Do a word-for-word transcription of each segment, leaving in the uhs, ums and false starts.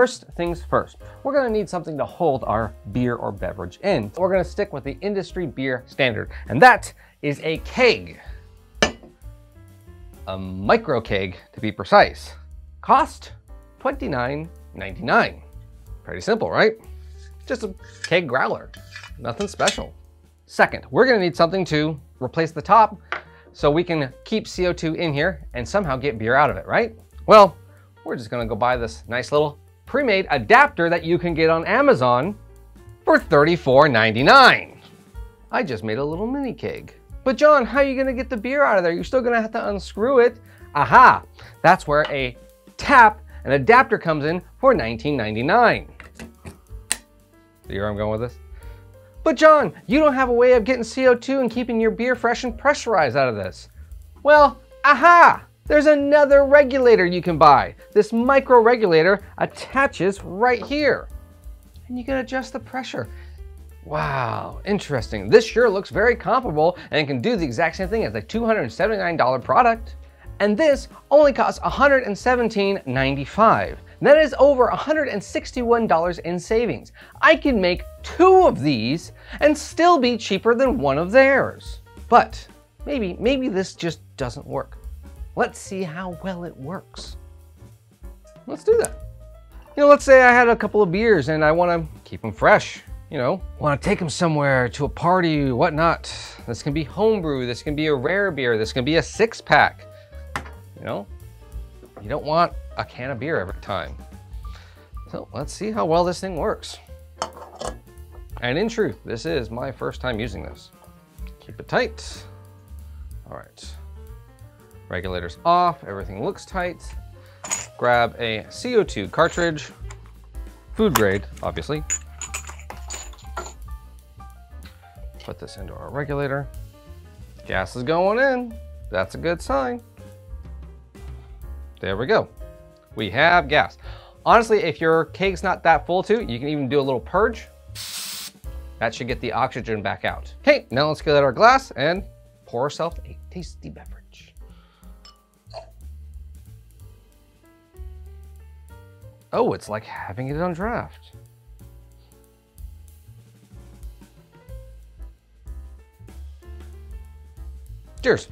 First things first, we're gonna need something to hold our beer or beverage in. So we're gonna stick with the industry beer standard, and that is a keg. A micro keg to be precise. Cost twenty-nine ninety-nine. Pretty simple, right? Just a keg growler, nothing special. Second, we're gonna need something to replace the top so we can keep C O two in here and somehow get beer out of it, right? Well, we're just gonna go buy this nice little pre-made adapter that you can get on Amazon for thirty-four ninety-nine. I just made a little mini keg. But John, how are you gonna get the beer out of there? You're still gonna have to unscrew it. Aha, that's where a tap, an adapter comes in for nineteen ninety-nine. Do you hear where I'm going with this? But John, you don't have a way of getting C O two and keeping your beer fresh and pressurized out of this. Well, aha, there's another regulator you can buy. This micro regulator attaches right here and you can adjust the pressure. Wow, interesting. This sure looks very comparable and can do the exact same thing as the two hundred seventy-nine dollar product. And this only costs one hundred seventeen ninety-five. That is over one hundred sixty-one dollars in savings. I can make two of these and still be cheaper than one of theirs. But maybe, maybe this just doesn't work. Let's see how well it works. Let's do that. You know, let's say I had a couple of beers and I want to keep them fresh. You know, want to take them somewhere to a party, whatnot. This can be homebrew, this can be a rare beer, this can be a six pack. You know, you don't want a can of beer every time. So let's see how well this thing works. And in truth, this is my first time using this. Keep it tight. All right, regulator's off, everything looks tight. Grab a C O two cartridge, food grade, obviously. Put this into our regulator. Gas is going in. That's a good sign. There we go. We have gas. Honestly, if your keg's not that full too, you can even do a little purge. That should get the oxygen back out. Okay, now let's get out our glass and pour ourselves a tasty beverage. Oh, it's like having it on draft. Cheers.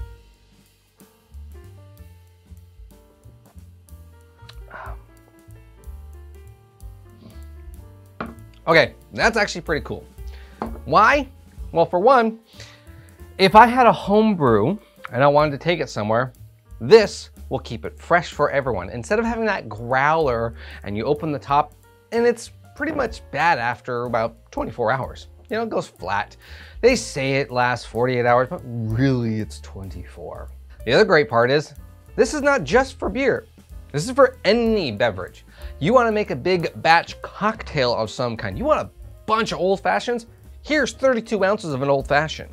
Okay, that's actually pretty cool. Why? Well, for one, if I had a home brew and I wanted to take it somewhere, this will keep it fresh for everyone. Instead of having that growler and you open the top and it's pretty much bad after about twenty-four hours. You know, it goes flat. They say it lasts forty-eight hours, but really it's twenty-four. The other great part is, this is not just for beer. This is for any beverage. You wanna make a big batch cocktail of some kind. You want a bunch of old fashions? Here's thirty-two ounces of an old fashioned.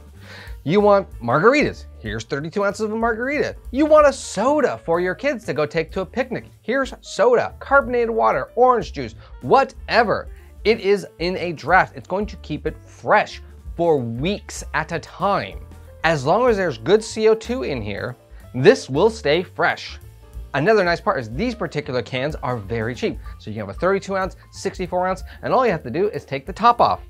You want margaritas? Here's thirty-two ounces of a margarita. You want a soda for your kids to go take to a picnic? Here's soda, carbonated water, orange juice, whatever. It is in a draft. It's going to keep it fresh for weeks at a time. As long as there's good C O two in here, this will stay fresh. Another nice part is these particular cans are very cheap. So you can have a thirty-two ounce, sixty-four ounce, and all you have to do is take the top off.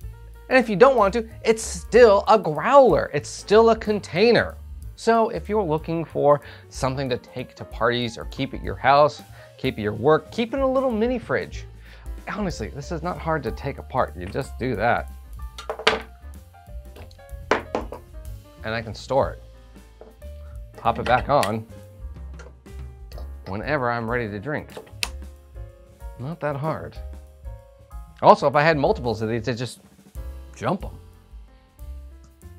And if you don't want to, it's still a growler. It's still a container. So if you're looking for something to take to parties or keep at your house, keep at your work, keep in a little mini fridge. Honestly, this is not hard to take apart. You just do that. And I can store it. Pop it back on whenever I'm ready to drink. Not that hard. Also, if I had multiples of these, I'd just jump them.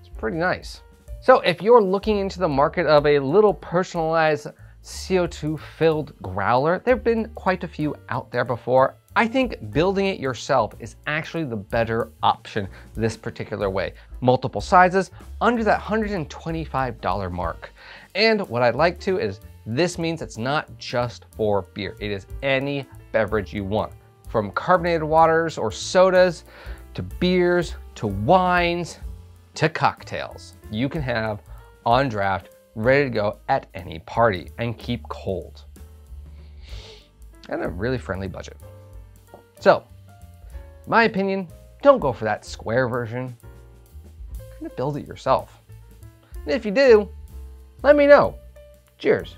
It's pretty nice. So if you're looking into the market of a little personalized C O two filled growler, there've been quite a few out there before. I think building it yourself is actually the better option this particular way. Multiple sizes under that one hundred twenty-five dollar mark. And what I like to is this means it's not just for beer. It is any beverage you want, from carbonated waters or sodas to beers, to wines, to cocktails. You can have on draft, ready to go at any party and keep cold. And a really friendly budget. So, my opinion, don't go for that square version. Kind of build it yourself. And if you do, let me know. Cheers.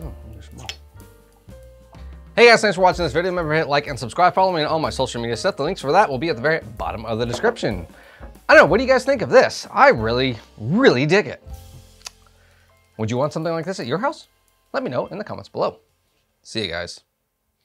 Oh, there's more. Hey guys, thanks for watching this video. Remember to hit like and subscribe. Follow me on all my social media stuff. The links for that will be at the very bottom of the description. I don't know, what do you guys think of this? I really, really dig it. Would you want something like this at your house? Let me know in the comments below. See you guys.